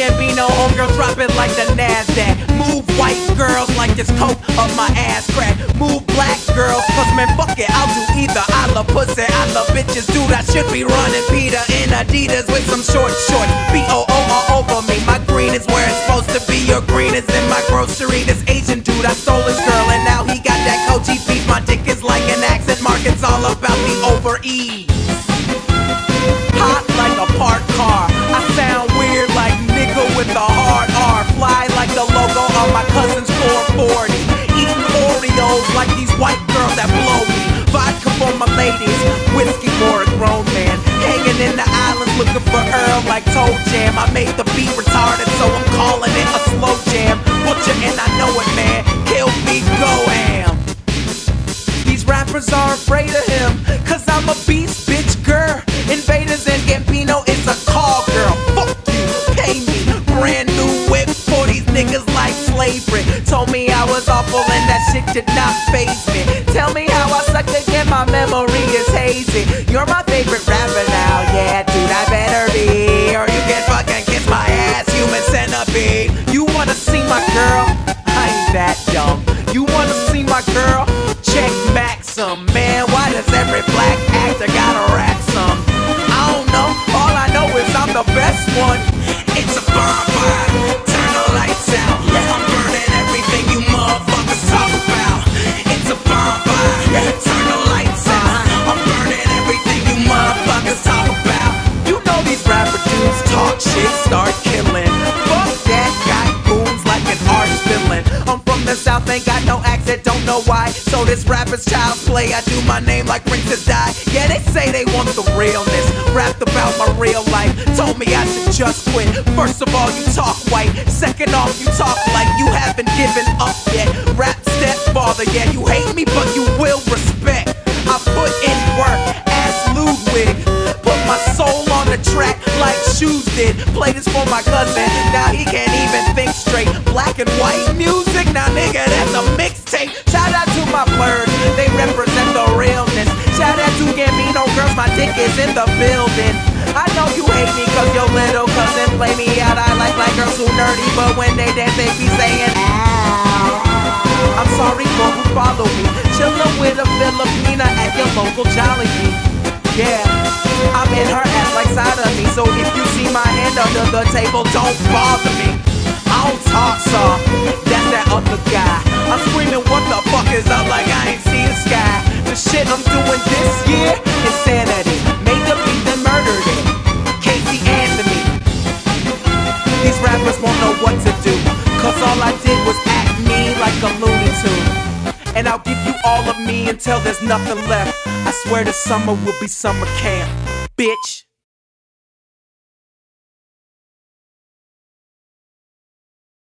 can't be no homegirl, drop it like the NASDAQ. Move white girls like this coat of my ass crack. Move black girls, cause man fuck it, I'll do either. I love pussy, I love bitches, dude, I should be running Peter in Adidas with some shorts. B-O-O all over me, my green is where it's supposed to be. Your green is in my grocery. This Asian dude, I stole his girl and now he got that Koji beef. My dick is like an accent mark, it's all about the overease. Hot like a parked car, I sound weird like nigga with a hard R. Fly like the logo on my cousin's 440. Eating Oreos like these white girls that blow me. Vodka for my ladies, whiskey for a grown man. Hanging in the islands looking for Earl like Toe Jam. I made the beat retarded so I'm calling it a slow jam. Butcher and I know it, man, kill me, go ham. These rappers are afraid of him, cause I'm a beast, bitch, girl. Invaders and Gambino is a call, girl. Fuck you, pay me. Brand new whip for these niggas like slavery. Told me I was awful and that shit did not faze me. Tell me how I suck again, my memory is hazy. You're my favorite rapper now, yeah, dude, I better be. Or you can fucking kiss my ass, human centipede. You wanna see my girl? I ain't that dumb. You wanna see my girl? Check Maxim, man, why does every black actor gotta rap some? All I know is I'm the best one. It's a bonfire, turn the lights out. I'm burning everything you motherfuckers talk about. It's a bonfire, turn the lights out. I'm burning everything you motherfuckers talk about. You know these rapper dudes talk shit, start killing. Fuck that, got goons like an arch villain. I'm from the South, ain't got no accent, don't know why. So this rapper's child's play, I do my name like Princess Di. Yeah, they say they want the realness, rapped about my real life. Told me I should just quit. First of all, you talk white. Second off, you talk like you haven't given up yet. Rap stepfather, yeah, you hate me, but you will respect. I put in work, ass Ludwig. Put my soul on the track like Shoes did. Play this for my cousin, now he can't even think straight. Black and white music, now nigga, that's a mixtape. Shout out to my blurs, they represent the realness. Shout out to Gambino girls, my dick is in the building. I know you hate me cause your little cousin play me out. I like girls who nerdy, but when they dance they be saying ow. I'm sorry for who follow me, chillin' with a Filipina at your local Jollibee. Yeah, I'm in her ass like side of me, so if you see my hand under the table, don't bother me. I don't talk soft, that's that other guy. I'm screaming what the fuck is up like I ain't see the sky. The shit I'm doing this year, insanity. Made the beat then murdered it, Casey Anthony. These rappers won't know what to do, cause all I did was act mean like a Looney Tune. And I'll give you all of me until there's nothing left. I swear the summer will be summer camp, bitch.